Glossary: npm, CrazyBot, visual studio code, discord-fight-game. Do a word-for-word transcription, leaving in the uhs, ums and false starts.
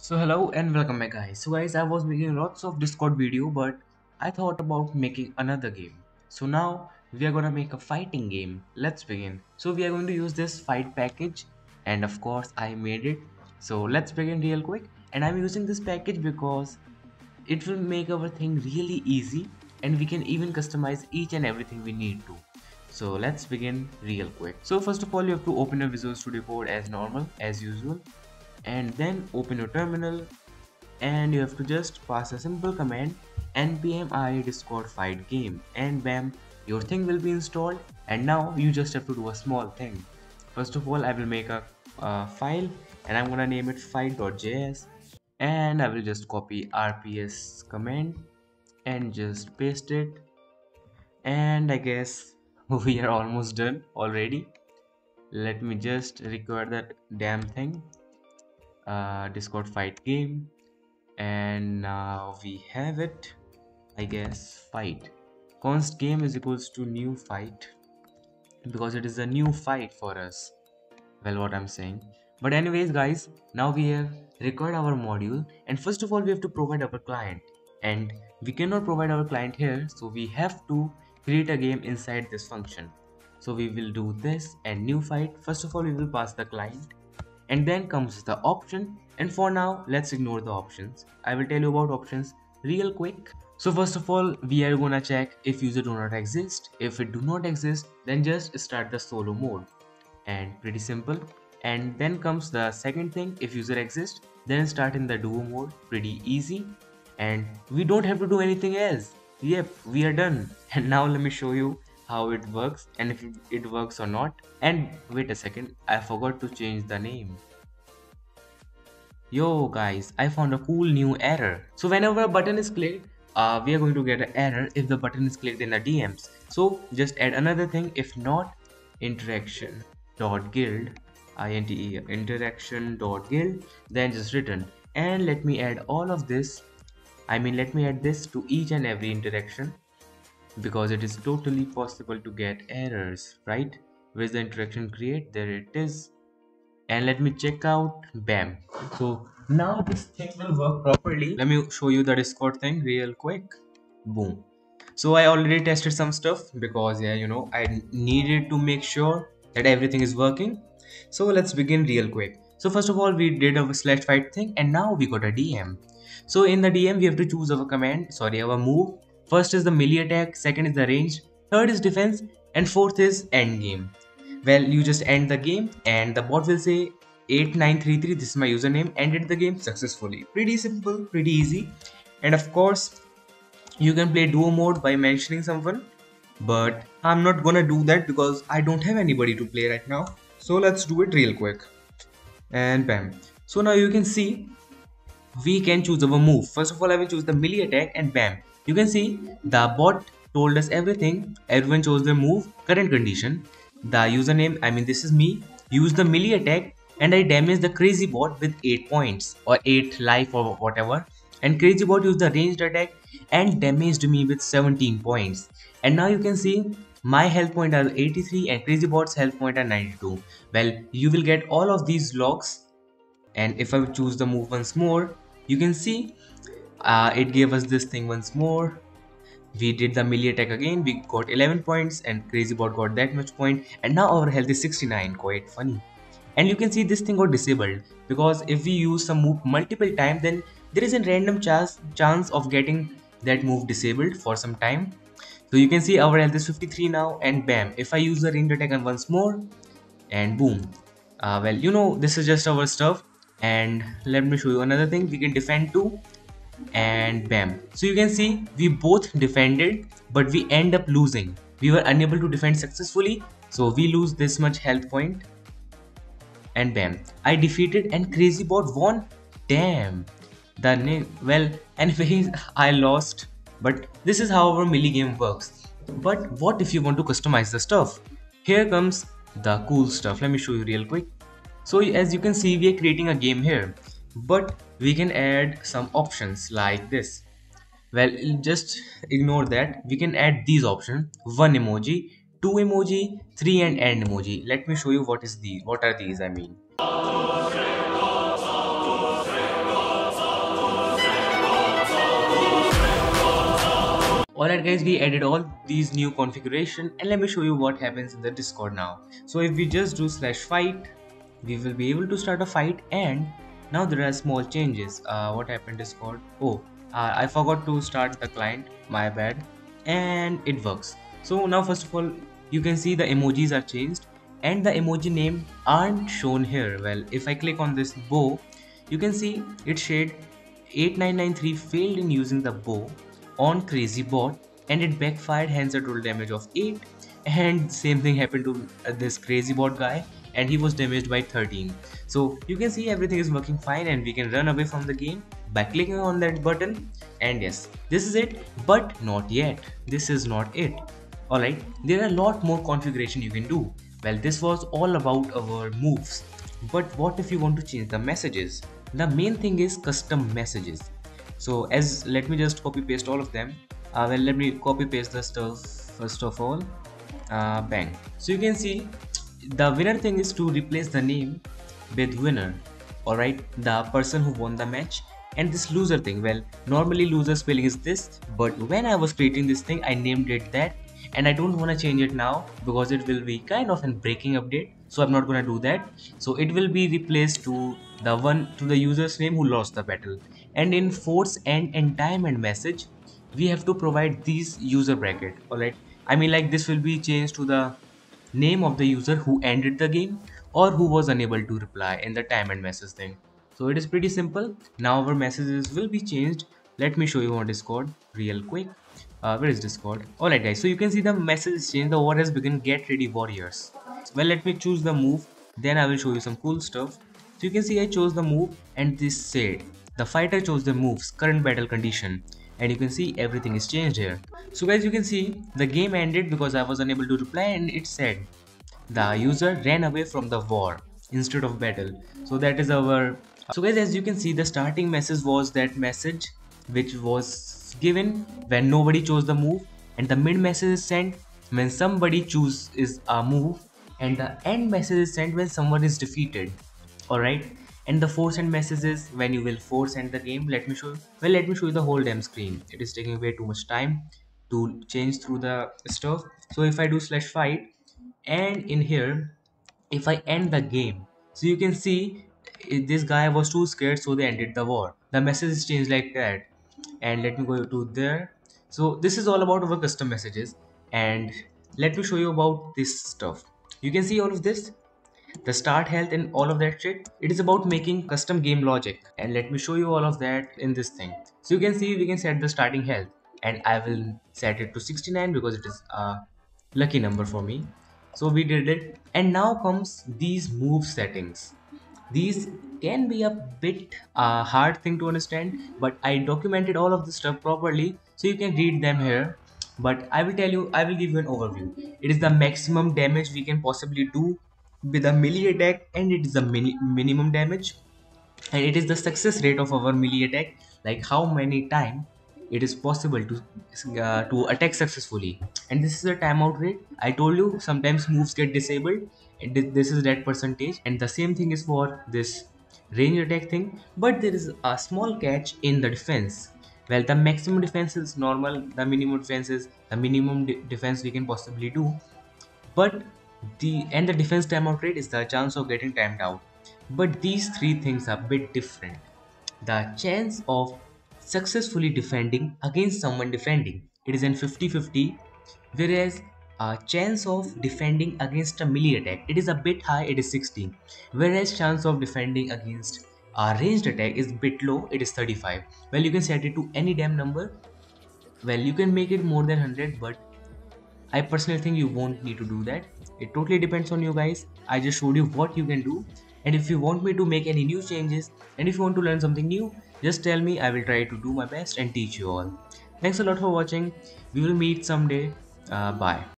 So hello and welcome back guys. So guys, I was making lots of Discord video, but I thought about making another game. So now we are gonna make a fighting game. Let's begin. So we are going to use this fight package, and of course I made it. So let's begin real quick. And I'm using this package because it will make our thing really easy, and we can even customize each and everything we need to. So let's begin real quick. So first of all, you have to open your Visual Studio Code as normal, as usual, and then open your terminal, and you have to just pass a simple command, npm I discord-fight-game, and bam, your thing will be installed. And now you just have to do a small thing. First of all, I will make a uh, file, and I'm gonna name it fight dot J S, and I will just copy R P S command and just paste it. And I guess we are almost done already. Let me just record that damn thing, uh, Discord fight game, and now we have it, I guess. Fight const game is equals to new fight, because it is a new fight for us. Well, what I'm saying, but anyways guys, now we have recorded our module, and first of all we have to provide our client, and we cannot provide our client here, so we have to create a game inside this function. So we will do this and new fight. First of all we will pass the client, and then comes the option, and for now let's ignore the options. I will tell you about options real quick. So first of all we are gonna check if user do not exist. If it do not exist, then just start the solo mode, and pretty simple. And then comes the second thing, if user exists, then start in the duo mode, pretty easy. And we don't have to do anything else. Yep, we are done. And now let me show you how it works, and if it works or not. And wait a second, I forgot to change the name. Yo guys, I found a cool new error. So whenever a button is clicked, uh, we are going to get an error if the button is clicked in the D Ms. So just add another thing, if not, interaction dot guild, I N T E, interaction dot guild, then just return. And let me add all of this. I mean let me add this to each and every interaction, because it is totally possible to get errors, right? With the interaction create, there it is. And let me check out, bam. So now this thing will work properly. Let me show you the Discord thing real quick. Boom. So I already tested some stuff, because yeah, you know, I needed to make sure that everything is working. So let's begin real quick. So first of all we did a slash fight thing, and now we got a D M. So in the D M we have to choose our command, sorry our move. First is the melee attack, second is the range, third is defense, and fourth is end game. Well, you just end the game, and the bot will say eight nine three three, this is my username, ended the game successfully. Pretty simple, pretty easy. And of course you can play duo mode by mentioning someone, but I'm not gonna do that because I don't have anybody to play right now. So let's do it real quick. And bam. So now you can see we can choose our move. First of all I will choose the melee attack, and bam, you can see the bot told us everything. Everyone chose their move, current condition, the username, I mean this is me, use the melee attack, and I damaged the crazy bot with eight points or eight life or whatever. And crazy bot used the ranged attack and damaged me with seventeen points. And now you can see my health point are eighty-three and crazy bot's health point are ninety-two. Well, you will get all of these logs. And if I choose the move once more, you can see uh, it gave us this thing once more. We did the melee attack again, we got eleven points, and crazy bot got that much point, and now our health is sixty-nine. Quite funny. And you can see this thing got disabled, because if we use some move multiple times, then there is a random chance chance of getting that move disabled for some time. So you can see our health is fifty-three now, and bam, if I use the ranged attack once more, and boom. Uh, well, you know, this is just our stuff. And let me show you another thing, we can defend too, and bam. So you can see we both defended, but we end up losing. We were unable to defend successfully, so we lose this much health point. And bam, I defeated and crazy bot won. Damn, the name. Well, anyways, I lost, but this is how our melee game works. But what if you want to customize the stuff? Here comes the cool stuff. Let me show you real quick. So as you can see, we are creating a game here, but we can add some options like this. Well, just ignore that. We can add these options: one emoji, two emoji, three and end emoji. Let me show you what is the what are these. I mean. Alright guys, we added all these new configuration and let me show you what happens in the Discord now. So if we just do slash fight, we will be able to start a fight, and now there are small changes. Uh, what happened Discord? Oh, uh, I forgot to start the client, my bad, and it works. So now first of all, you can see the emojis are changed and the emoji name aren't shown here. Well, if I click on this bow, you can see it shade eight nine nine three failed in using the bow on CrazyBot and it backfired, hence a total damage of eight, and same thing happened to this CrazyBot guy and he was damaged by thirteen. So you can see everything is working fine and we can run away from the game by clicking on that button, and yes, this is it, but not yet. This is not it. Alright, there are a lot more configuration you can do. Well, this was all about our moves, but what if you want to change the messages? The main thing is custom messages. So as let me just copy paste all of them. Uh, well, let me copy paste the stuff first of all. Uh, bang. So you can see the winner thing is to replace the name with winner. Alright, the person who won the match. And this loser thing, well, normally loser spelling is this, but when I was creating this thing, I named it that. And I don't want to change it now because it will be kind of a breaking update, so I'm not going to do that. So it will be replaced to the one to the user's name who lost the battle. And in force end and diamond message, we have to provide these user bracket. Alright, I mean like this will be changed to the name of the user who ended the game or who was unable to reply in the diamond message thing. So it is pretty simple. Now our messages will be changed. Let me show you on Discord real quick. Uh, where is Discord? Alright guys, so you can see the message change. The war has begun, get ready warriors. Well, let me choose the move, then I will show you some cool stuff. So you can see I chose the move and this said the fighter chose the moves, current battle condition, and you can see everything is changed here. So guys, you can see the game ended because I was unable to reply and it said the user ran away from the war instead of battle. So that is our... So guys, as you can see, the starting message was that message which was given when nobody chose the move, and the mid message is sent when somebody chooses a move, and the end message is sent when someone is defeated. Alright, and the force end message is when you will force end the game. Let me show you. Well, let me show you the whole damn screen. It is taking way too much time to change through the stuff. So if I do slash fight, and in here if I end the game, so you can see this guy was too scared, so they ended the war. The message is changed like that. And let me go to there. So this is all about our custom messages, and let me show you about this stuff. You can see all of this, the start health and all of that shit. It is about making custom game logic, and let me show you all of that in this thing. So you can see we can set the starting health, and I will set it to sixty-nine because it is a lucky number for me. So we did it, and now comes these move settings. These can be a bit uh, hard thing to understand, but I documented all of this stuff properly so you can read them here, but I will tell you, I will give you an overview. It is the maximum damage we can possibly do with a melee attack, and it is the min minimum damage, and it is the success rate of our melee attack, like how many times it is possible to uh, to attack successfully. And this is the timeout rate. I told you sometimes moves get disabled, and this is that percentage, and the same thing is for this range attack thing, but there is a small catch in the defense. Well, the maximum defense is normal, the minimum defense is the minimum de defense we can possibly do, but the and the defense timeout rate is the chance of getting timed out. But these three things are a bit different. The chance of successfully defending against someone defending, it is in fifty fifty, whereas a chance of defending against a melee attack, it is a bit high, it is sixty, whereas chance of defending against a ranged attack is a bit low, it is thirty-five. Well, you can set it to any damn number. Well, you can make it more than one hundred, but I personally think you won't need to do that. It totally depends on you guys. I just showed you what you can do, and if you want me to make any new changes, and if you want to learn something new, just tell me. I will try to do my best and teach you all. Thanks a lot for watching. We will meet someday. Uh, bye.